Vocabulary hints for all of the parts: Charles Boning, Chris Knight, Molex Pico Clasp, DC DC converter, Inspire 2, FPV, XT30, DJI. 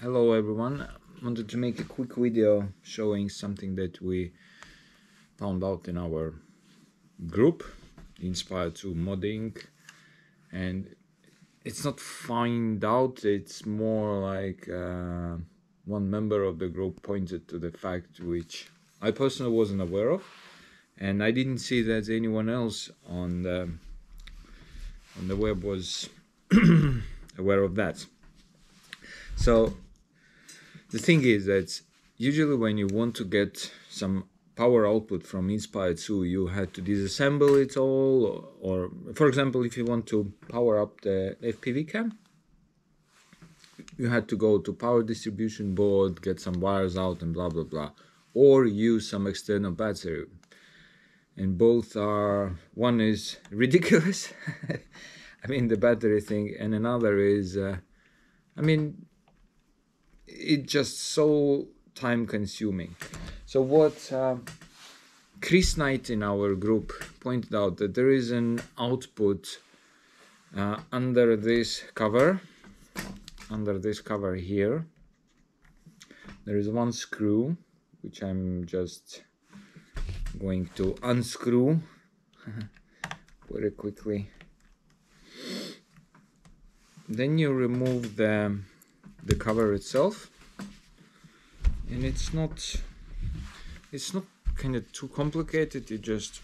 Hello everyone, wanted to make a quick video showing something that we found out in our group, Inspired to Modding, and it's not find out, it's more like one member of the group pointed to the fact which I personally wasn't aware of, and I didn't see that anyone else on the web was aware of that. So the thing is that usually when you want to get some power output from Inspired 2, you had to disassemble it all, or for example, if you want to power up the FPV cam, you had to go to power distribution board, get some wires out and blah blah blah, or use some external battery, and both are, one is ridiculous I mean the battery thing, and another is I mean, it's just so time-consuming. So what Chris Knight in our group pointed out, that there is an output under this cover. Under this cover here, there is one screw, which I'm just going to unscrew very quickly. Then you remove the cover itself, and it's not kind of too complicated. You just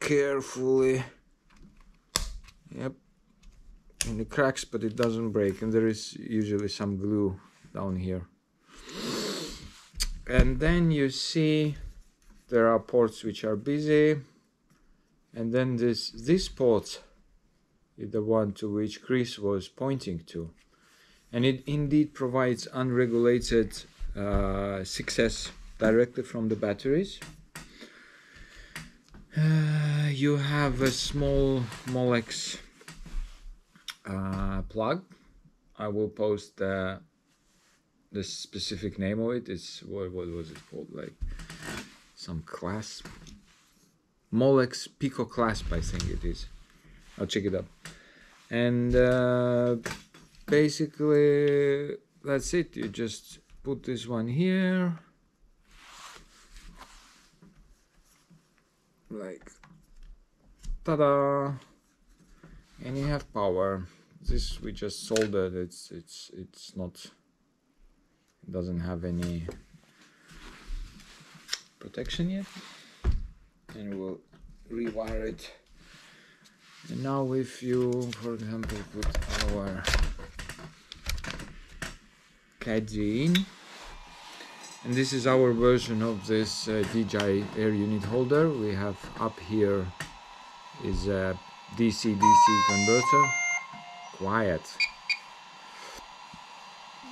carefully, yep, and it cracks, but it doesn't break, and there is usually some glue down here. And then you see there are ports which are busy, and then this port, the one to which Chris was pointing to, and it indeed provides unregulated 6S directly from the batteries. You have a small Molex plug. I will post the specific name of it. It's what was it called, like some clasp, Molex Pico Clasp I think it is. I'll check it up, and basically that's it. You just put this one here like ta-da, and you have power. This we just soldered, it's not, it doesn't have any protection yet, and we'll rewire it. And now if you, for example, put our caddy in, and this is our version of this DJI air unit holder. We have up here is a DC DC converter. Quiet.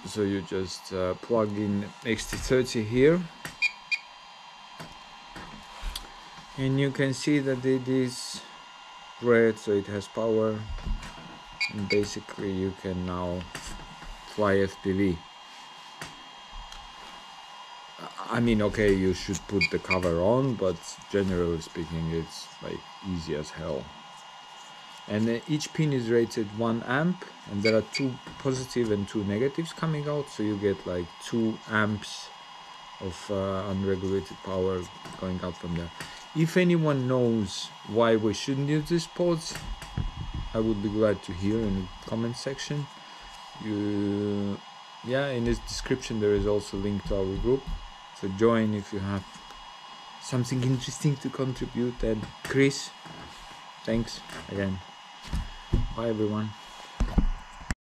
So you just plug in XT30 here, and you can see that it is red, so it has power, and basically you can now fly FPV. I mean, okay, you should put the cover on, but generally speaking it's like easy as hell. And each pin is rated 1 amp, and there are 2 positive and 2 negatives coming out, so you get like 2 amps of unregulated power going out from there. If anyone knows why we shouldn't use these ports, I would be glad to hear in the comment section. Yeah, in this description there is also a link to our group, so join if you have something interesting to contribute. And Chris, thanks again. Bye everyone.